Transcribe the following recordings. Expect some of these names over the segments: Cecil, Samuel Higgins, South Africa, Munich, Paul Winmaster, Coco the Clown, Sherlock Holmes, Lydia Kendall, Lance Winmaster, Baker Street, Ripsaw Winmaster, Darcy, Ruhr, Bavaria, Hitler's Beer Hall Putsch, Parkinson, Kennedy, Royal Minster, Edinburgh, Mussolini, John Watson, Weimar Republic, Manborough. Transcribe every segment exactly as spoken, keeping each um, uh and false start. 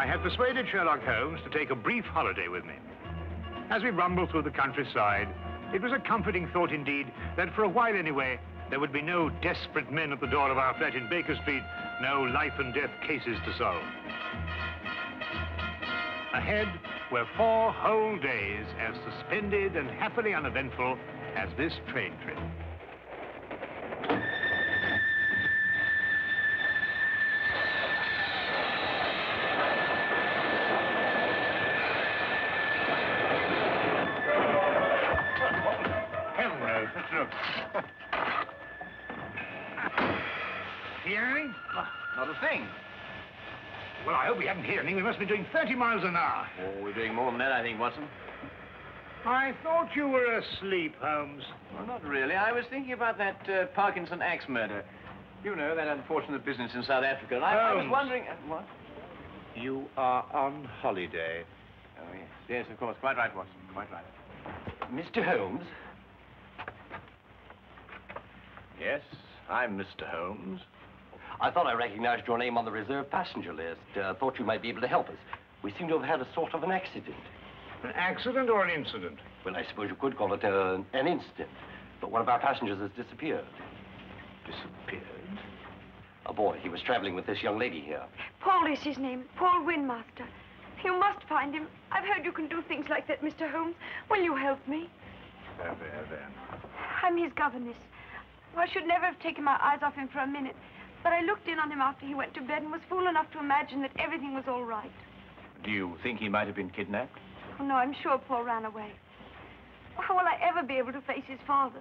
I have persuaded Sherlock Holmes to take a brief holiday with me. As we rumbled through the countryside, it was a comforting thought indeed that for a while anyway, there would be no desperate men at the door of our flat in Baker Street, no life and death cases to solve. Ahead were four whole days as suspended and happily uneventful as this train trip. Well, I hope we haven't hit anything. We must be doing thirty miles an hour. Oh, we're doing more than that, I think, Watson. I thought you were asleep, Holmes. Well, not really. I was thinking about that uh, Parkinson axe murder. You know, that unfortunate business in South Africa. And I, I was wondering... Uh, what? You are on holiday. Oh, yes. Yes, of course. Quite right, Watson. Quite right. Mister Holmes? Yes, I'm Mister Holmes. I thought I recognized your name on the reserve passenger list. Uh, thought you might be able to help us. We seem to have had a sort of an accident. An accident or an incident? Well, I suppose you could call it uh, an incident. But one of our passengers has disappeared. Disappeared? A boy. He was traveling with this young lady here. Paul is his name. Paul Winmaster. You must find him. I've heard you can do things like that, Mister Holmes. Will you help me? There, there, there. I'm his governess. I should never have taken my eyes off him for a minute. But I looked in on him after he went to bed and was fool enough to imagine that everything was all right. Do you think he might have been kidnapped? Oh, no, I'm sure Paul ran away. How will I ever be able to face his father?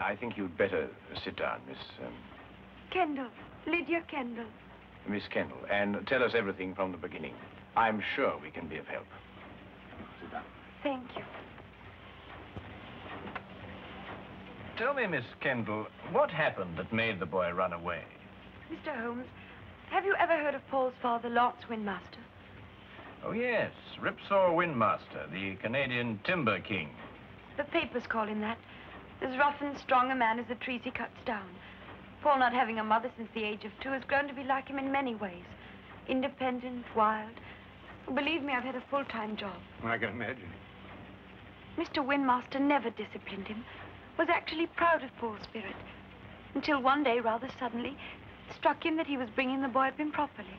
I think you'd better sit down, Miss... Um... Kendall. Lydia Kendall. Miss Kendall, and tell us everything from the beginning. I'm sure we can be of help. Sit down. Thank you. Tell me, Miss Kendall, what happened that made the boy run away? Mister Holmes, have you ever heard of Paul's father, Lance Winmaster? Oh, yes, Ripsaw Winmaster, the Canadian timber king. The papers call him that. As rough and strong a man as the trees he cuts down. Paul, not having a mother since the age of two, has grown to be like him in many ways. Independent, wild. Believe me, I've had a full-time job. Well, I can imagine. Mister Winmaster never disciplined him. Was actually proud of Paul's spirit, until one day, rather suddenly, it struck him that he was bringing the boy up improperly.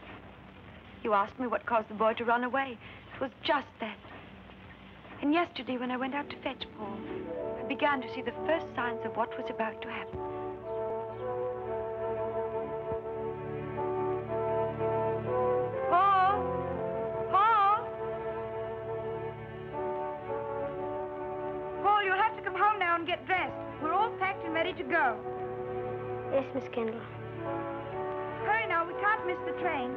You asked me what caused the boy to run away. It was just that. And yesterday, when I went out to fetch Paul, I began to see the first signs of what was about to happen. To go. Yes, Miss Kendall. Hurry now, we can't miss the train.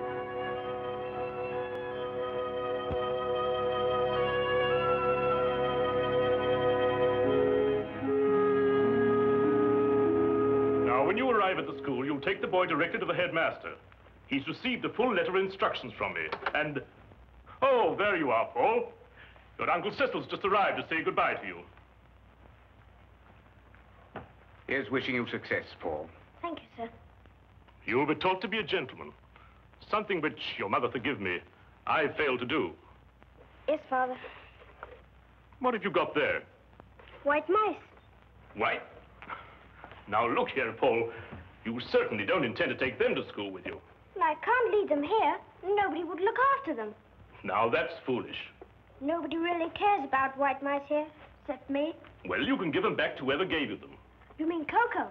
Now, when you arrive at the school, you'll take the boy directly to the headmaster. He's received a full letter of instructions from me, and... Oh, there you are, Paul. Your Uncle Cecil's just arrived to say goodbye to you. Here's wishing you success, Paul. Thank you, sir. You'll be taught to be a gentleman. Something which, your mother forgive me, I failed to do. Yes, Father. What have you got there? White mice. White? Now, look here, Paul. You certainly don't intend to take them to school with you. Well, I can't leave them here. Nobody would look after them. Now, that's foolish. Nobody really cares about white mice here, except me. Well, you can give them back to whoever gave you them. You mean Coco?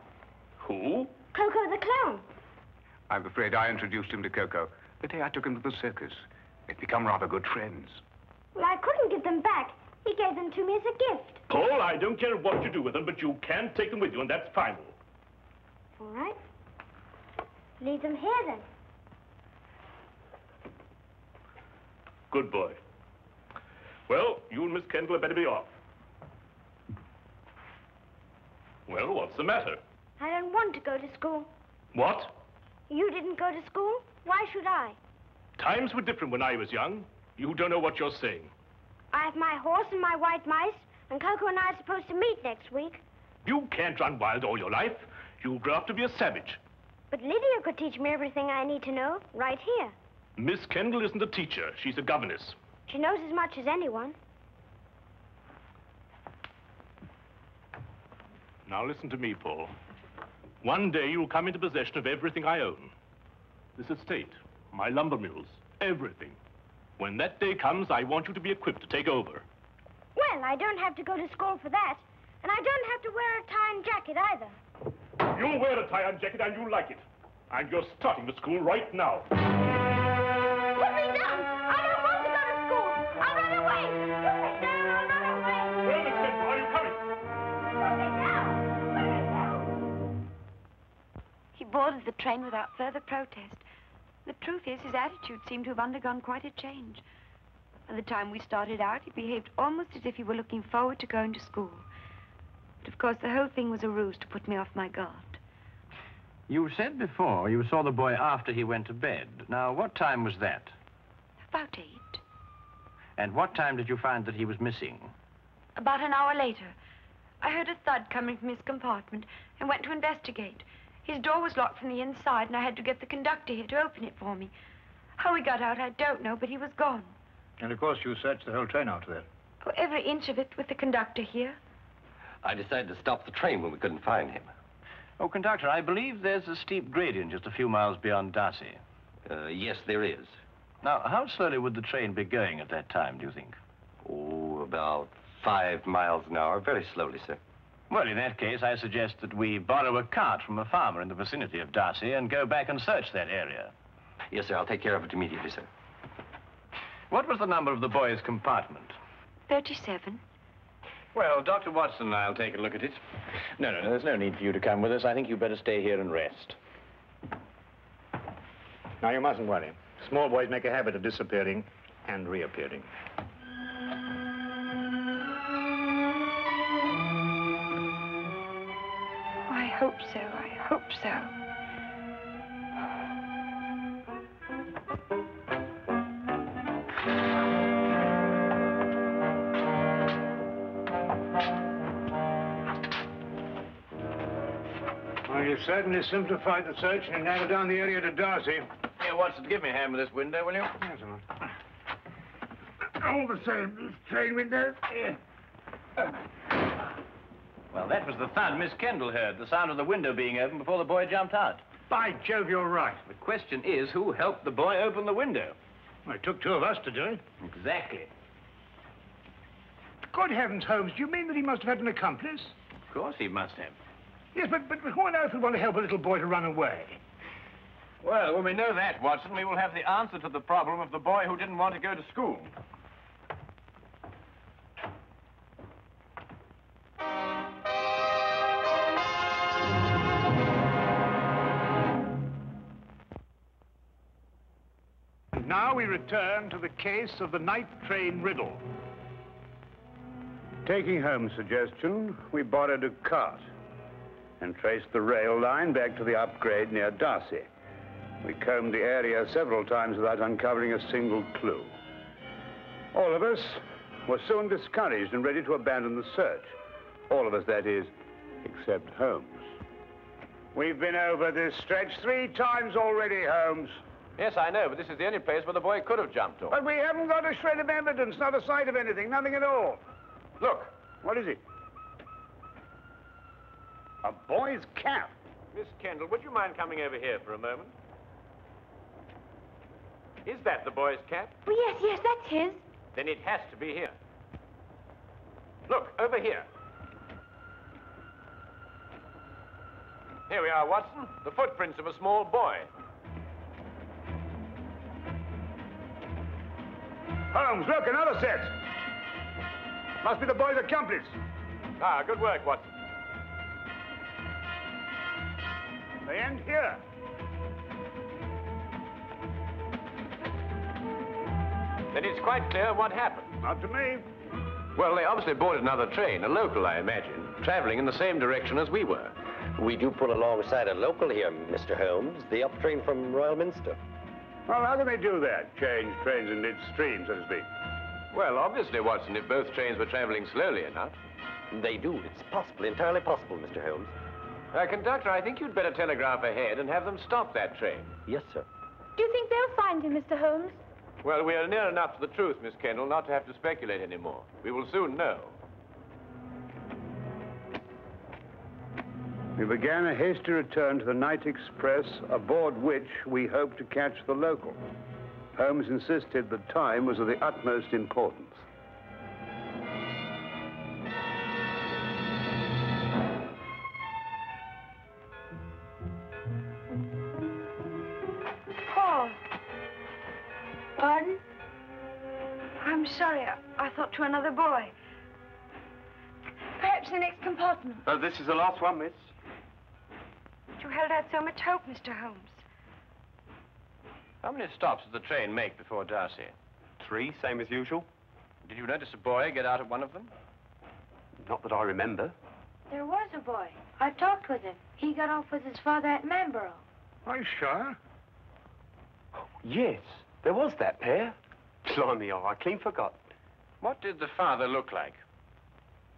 Who? Coco the Clown. I'm afraid I introduced him to Coco the day I took him to the circus. They've become rather good friends. Well, I couldn't give them back. He gave them to me as a gift. Paul, I don't care what you do with them, but you can take them with you, and that's final. All right. Leave them here, then. Good boy. Well, you and Miss Kendall had better be off. Well, what's the matter? I don't want to go to school. What? You didn't go to school? Why should I? Times were different when I was young. You don't know what you're saying. I have my horse and my white mice, and Coco and I are supposed to meet next week. You can't run wild all your life. You'll grow up to be a savage. But Lydia could teach me everything I need to know right here. Miss Kendall isn't a teacher. She's a governess. She knows as much as anyone. Now listen to me, Paul. One day you'll come into possession of everything I own. This estate, my lumber mills, everything. When that day comes, I want you to be equipped to take over. Well, I don't have to go to school for that. And I don't have to wear a tie and jacket either. You wear a tie and jacket and you like it. And you're starting the school right now. Put me down! I don't want to go to school! I'll run away! Put me down! I'll run away! Well, Miss Kendall, are you coming? Put me down! Put me down! He boarded the train without further protest. The truth is, his attitude seemed to have undergone quite a change. By the time we started out, he behaved almost as if he were looking forward to going to school. But of course, the whole thing was a ruse to put me off my guard. You said before you saw the boy after he went to bed. Now, what time was that? About eight. And what time did you find that he was missing? About an hour later. I heard a thud coming from his compartment and went to investigate. His door was locked from the inside, and I had to get the conductor here to open it for me. How he got out, I don't know, but he was gone. And, of course, you searched the whole train out there. Oh, every inch of it with the conductor here. I decided to stop the train when we couldn't find him. Oh, conductor, I believe there's a steep gradient just a few miles beyond Darcy. Uh, yes, there is. Now, how slowly would the train be going at that time, do you think? Oh, about five miles an hour. Very slowly, sir. Well, in that case, I suggest that we borrow a cart from a farmer in the vicinity of Darcy and go back and search that area. Yes, sir. I'll take care of it immediately, sir. What was the number of the boy's compartment? thirty-seven. Well, Doctor Watson and I'll take a look at it. No, no, no, there's no need for you to come with us. I think you'd better stay here and rest. Now, you mustn't worry. Small boys make a habit of disappearing and reappearing. I hope so. I hope so. You've certainly simplified the search and narrowed down the area to Darcy. Here, Watson, give me a hand with this window, will you? Yes, sir. All the same, this train window. Well, that was the thud Miss Kendall heard, the sound of the window being open before the boy jumped out. By Jove, you're right. The question is, who helped the boy open the window? Well, it took two of us to do it. Exactly. Good heavens, Holmes, do you mean that he must have had an accomplice? Of course he must have. Yes, but, but who on earth would want to help a little boy to run away? Well, when we know that, Watson, we will have the answer to the problem of the boy who didn't want to go to school. And now we return to the case of the night train riddle. Taking Holmes' suggestion, we borrowed a cart and traced the rail line back to the upgrade near Darcy. We combed the area several times without uncovering a single clue. All of us were soon discouraged and ready to abandon the search. All of us, that is, except Holmes. We've been over this stretch three times already, Holmes. Yes, I know, but this is the only place where the boy could have jumped off. But we haven't got a shred of evidence, not a sight of anything, nothing at all. Look. What is it? A boy's cap. Miss Kendall, would you mind coming over here for a moment? Is that the boy's cap? Well, yes, yes, that's his. Then it has to be here. Look, over here. Here we are, Watson. The footprints of a small boy. Holmes, look, another set. Must be the boy's accomplice. Ah, good work, Watson. They end here. Then it's quite clear what happened. Not to me. Well, they obviously boarded another train, a local, I imagine, traveling in the same direction as we were. We do pull alongside a local here, Mister Holmes, the up train from Royal Minster. Well, how do they do that? Change trains in midstream, so to speak. Well, obviously, Watson, if both trains were traveling slowly enough. They do. It's possible, entirely possible, Mister Holmes. Uh, conductor, I think you'd better telegraph ahead and have them stop that train. Yes, sir. Do you think they'll find him, Mister Holmes? Well, we are near enough to the truth, Miss Kendall, not to have to speculate any more. We will soon know. We began a hasty return to the night express, aboard which we hoped to catch the local. Holmes insisted that time was of the utmost importance. Paul. Pardon? I'm sorry, I, I thought to another boy. Perhaps the next compartment. Oh, this is the last one, miss. You held out so much hope, Mister Holmes. How many stops did the train make before Darcy? Three, same as usual. Did you notice a boy get out of one of them? Not that I remember. There was a boy. I talked with him. He got off with his father at Manborough. Are you sure? Yes, there was that pair. Blimey, I clean forgot. What did the father look like?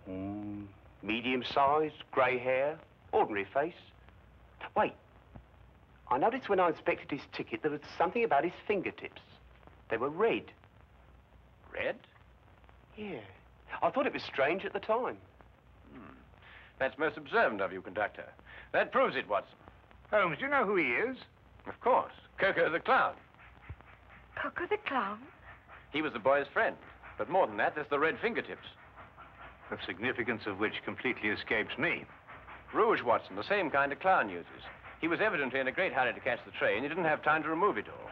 Mm, medium-sized, grey hair, ordinary face. Wait, I noticed when I inspected his ticket, there was something about his fingertips. They were red. Red? Yeah. I thought it was strange at the time. Hmm. That's most observant of you, conductor. That proves it, Watson. Holmes, do you know who he is? Of course. Coco the Clown. Coco the Clown? He was the boy's friend. But more than that, there's the red fingertips. The significance of which completely escapes me. Rouge, Watson, the same kind a clown uses. He was evidently in a great hurry to catch the train. He didn't have time to remove it all.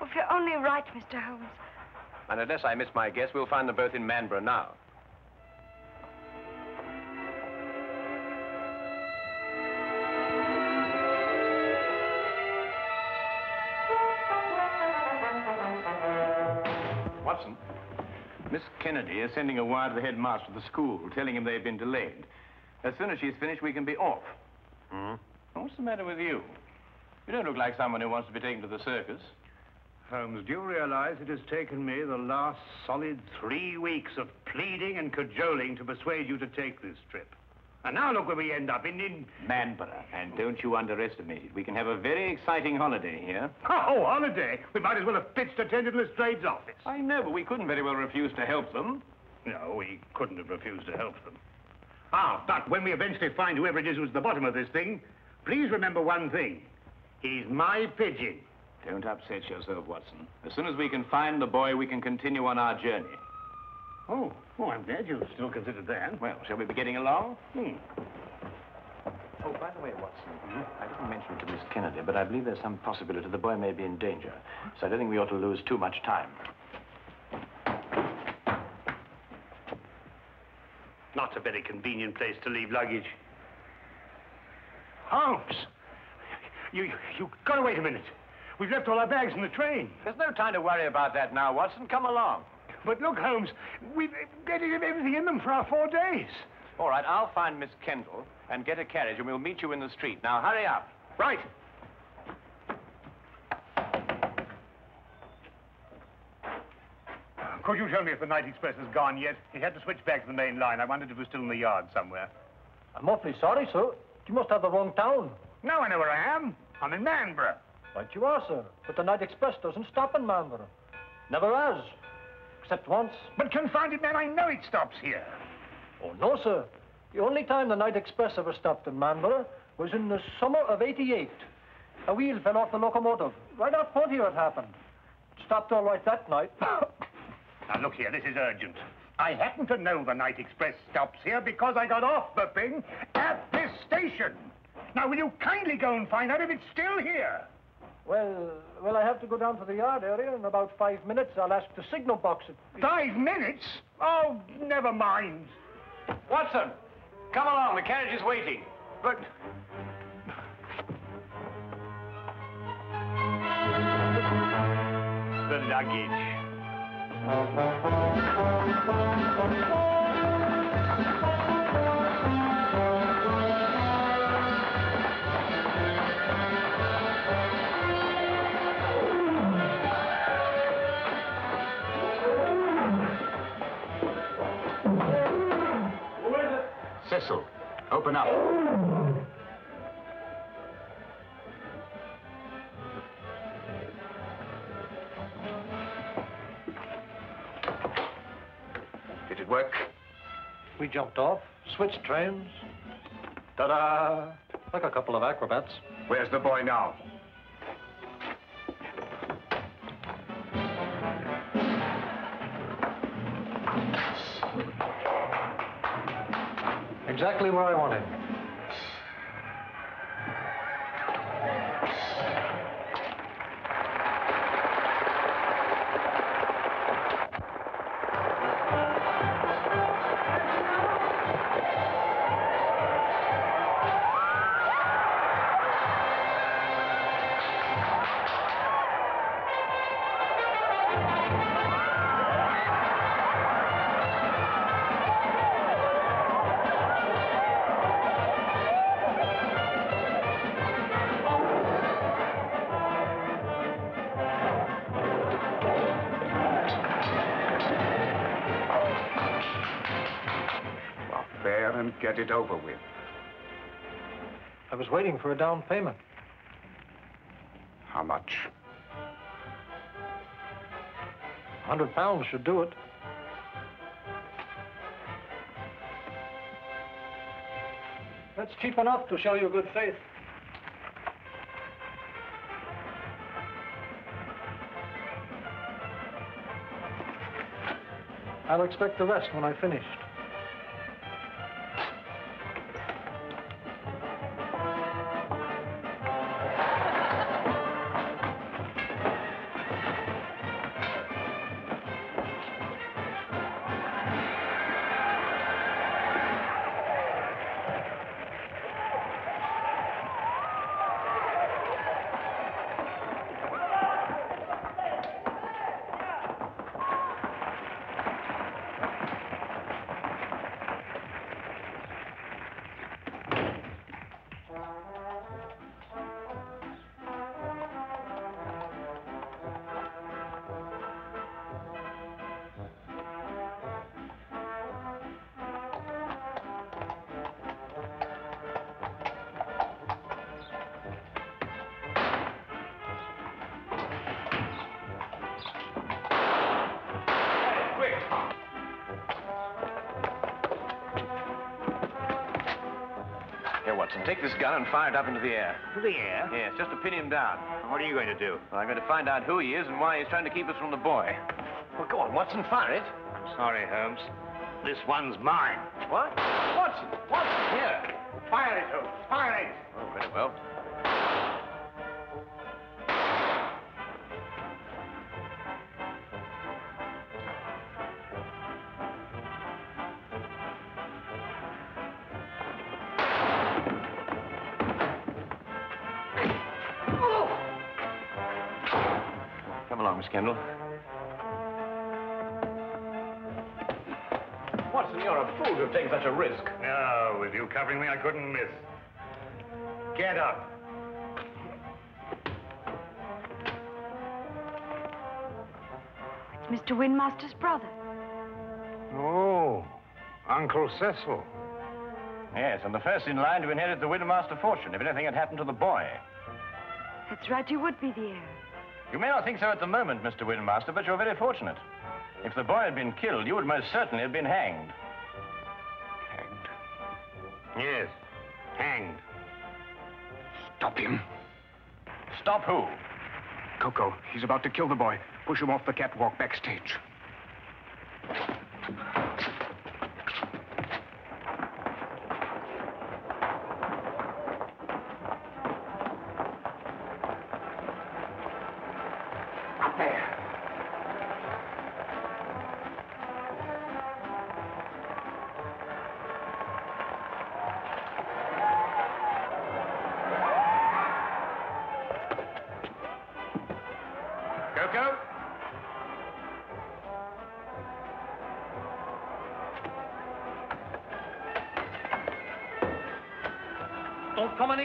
Well, if you're only right, Mister Holmes. And unless I miss my guess, we'll find them both in Manborough now. Watson, Miss Kennedy is sending a wire to the headmaster of the school, telling him they've been delayed. As soon as she's finished, we can be off. Hmm? What's the matter with you? You don't look like someone who wants to be taken to the circus. Holmes, do you realize it has taken me the last solid three weeks of pleading and cajoling to persuade you to take this trip? And now look where we end up, in... in... Manborough. And don't you underestimate it. We can have a very exciting holiday here. Oh, holiday? We might as well have pitched a tent in Lestrade's office. I know, but we couldn't very well refuse to help them. No, we couldn't have refused to help them. Ah, but when we eventually find whoever it is who's at the bottom of this thing, please remember one thing. He's my pigeon. Don't upset yourself, Watson. As soon as we can find the boy, we can continue on our journey. Oh, oh, I'm glad you still considered that. Well, shall we be getting along? Hmm. Oh, by the way, Watson, I didn't mention it to Miss Kennedy, but I believe there's some possibility the boy may be in danger. So I don't think we ought to lose too much time. Not a very convenient place to leave luggage. Holmes! You, you, you gotta wait a minute. We've left all our bags in the train. There's no time to worry about that now, Watson. Come along. But look, Holmes, we've got to get everything in them for our four days. All right, I'll find Miss Kendall and get a carriage, and we'll meet you in the street. Now, hurry up. Right. Could you tell me if the night express has gone yet? It had to switch back to the main line. I wondered if it was still in the yard somewhere. I'm awfully sorry, sir. You must have the wrong town. No, I know where I am. I'm in Manborough. Right you are, sir. But the night express doesn't stop in Manborough. Never has. Except once. But confound it, man, I know it stops here. Oh, no, sir. The only time the night express ever stopped in Manborough was in the summer of eighty-eight. A wheel fell off the locomotive. Right off port here it happened. It stopped all right that night. Now, look here, this is urgent. I happen to know the night express stops here because I got off the thing at this station. Now, will you kindly go and find out if it's still here? Well, well, I have to go down to the yard area in about five minutes. I'll ask the signal box. At... Five minutes? Oh, never mind. Watson, come along. The carriage is waiting. But... the luggage. Cecil, open up. It did work. We jumped off, switched trains. Ta-da! Like a couple of acrobats. Where's the boy now? Exactly where I want him. Get it over with. I was waiting for a down payment. How much? A hundred pounds should do it. That's cheap enough to show you good faith. I'll expect the rest when I finished. Take this gun and fire it up into the air. Into the air? Yes, just to pin him down. And what are you going to do? Well, I'm going to find out who he is and why he's trying to keep us from the boy. Well, go on, Watson, fire it. I'm sorry, Holmes. This one's mine. What? Watson, Watson, here. Fire it, Holmes, fire it. Oh, very well. Kendall. Watson, you're a fool to take such a risk. No, with you covering me, I couldn't miss. Get up. It's Mister Winmaster's brother. Oh, Uncle Cecil. Yes, and the first in line to inherit the Winmaster fortune if anything had happened to the boy. That's right, you would be the heir. You may not think so at the moment, Mister Winmaster, but you're very fortunate. If the boy had been killed, you would most certainly have been hanged. Hanged? Yes, hanged. Stop him. Stop who? Coco, he's about to kill the boy. Push him off the catwalk backstage.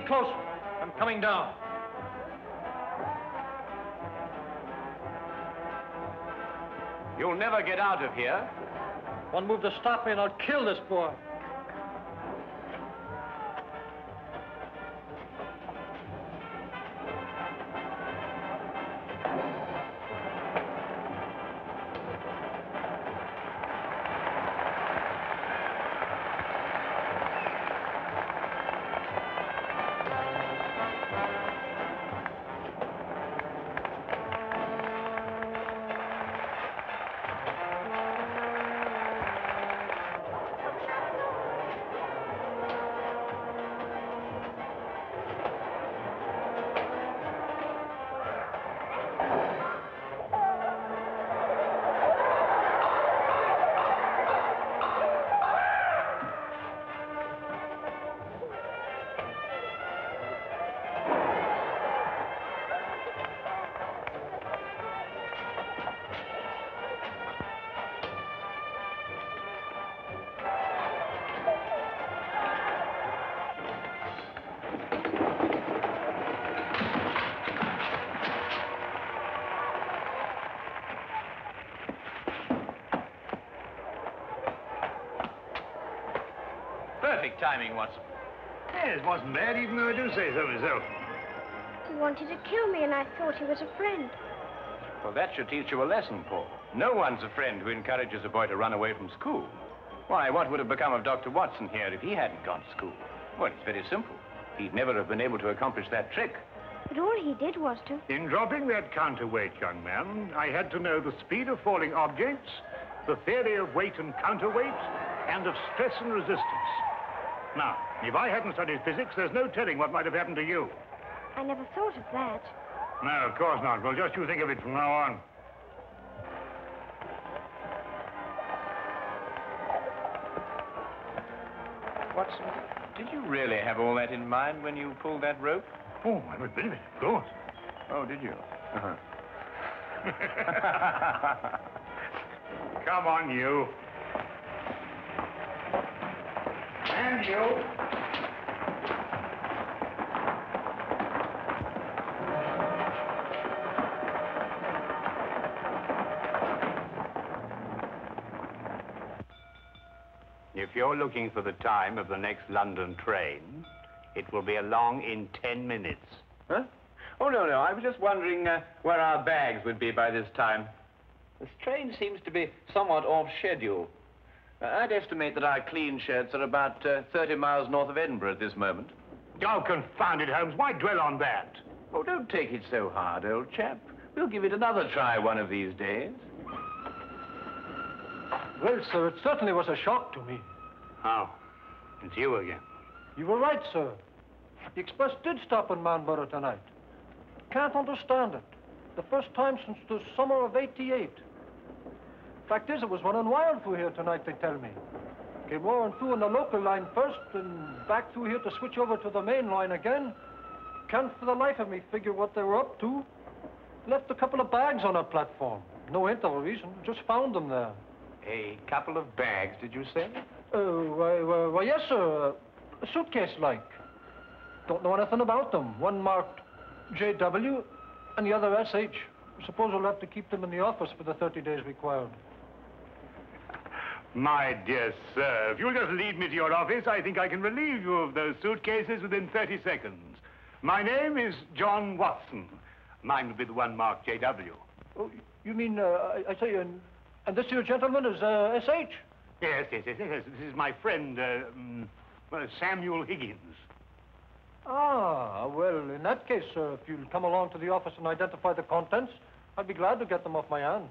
Close. I'm coming down. You'll never get out of here. One move to stop me and I'll kill this boy. perfect timing, Watson. Yeah, it wasn't bad, even though I do say so myself. He wanted to kill me, and I thought he was a friend. Well, that should teach you a lesson, Paul. No one's a friend who encourages a boy to run away from school. Why, what would have become of Doctor Watson here if he hadn't gone to school? Well, it's very simple. He'd never have been able to accomplish that trick. But all he did was to... In dropping that counterweight, young man, I had to know the speed of falling objects, the theory of weight and counterweight, and of stress and resistance. Now, if I hadn't studied physics, there's no telling what might have happened to you. I never thought of that. No, of course not. Well, just you think of it from now on. Watson, did you really have all that in mind when you pulled that rope? Oh, I was a bit of it, of course. Oh, did you? Uh-huh. Come on, you. And you. If you're looking for the time of the next London train, it will be along in ten minutes. Huh? Oh, no, no. I was just wondering uh, where our bags would be by this time. This train seems to be somewhat off schedule. Uh, I'd estimate that our clean shirts are about uh, thirty miles north of Edinburgh at this moment. Oh, confound it, Holmes. Why dwell on that? Oh, don't take it so hard, old chap. We'll give it another try one of these days. Well, sir, it certainly was a shock to me. How? Oh, it's you again. You were right, sir. The express did stop in Manborough tonight. Can't understand it. The first time since the summer of eighty-eight. Fact is, it was running wild through here tonight, they tell me. Came roaring through on the local line first and back through here to switch over to the main line again. Can't for the life of me figure what they were up to. Left a couple of bags on our platform. No hint of a reason, just found them there. A couple of bags, did you say? Oh, uh, why, why, why, yes, sir. A suitcase-like. Don't know anything about them. One marked J W and the other S H. Suppose we'll have to keep them in the office for the thirty days required. My dear sir, if you'll just lead me to your office, I think I can relieve you of those suitcases within thirty seconds. My name is John Watson. Mine will be the one marked J W. Oh, you mean, uh, I, I say, and... And this here gentleman is uh, S H? Yes, yes, yes, yes. This is my friend, uh, um, well, Samuel Higgins. Ah, well, in that case, sir, if you'll come along to the office and identify the contents, I'd be glad to get them off my hands.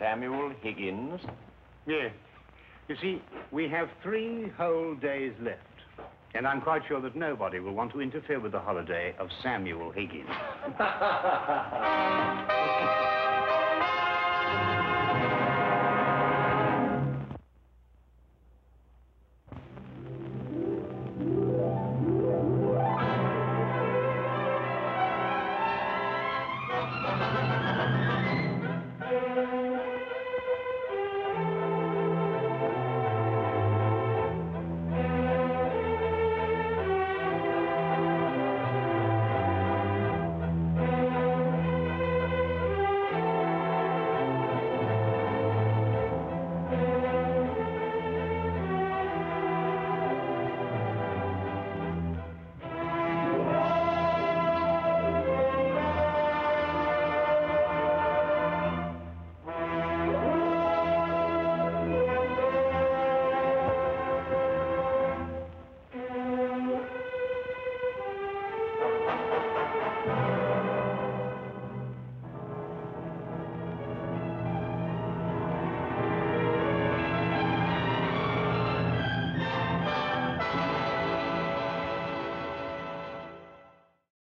Samuel Higgins? Yes. You see, we have three whole days left. And I'm quite sure that nobody will want to interfere with the holiday of Samuel Higgins.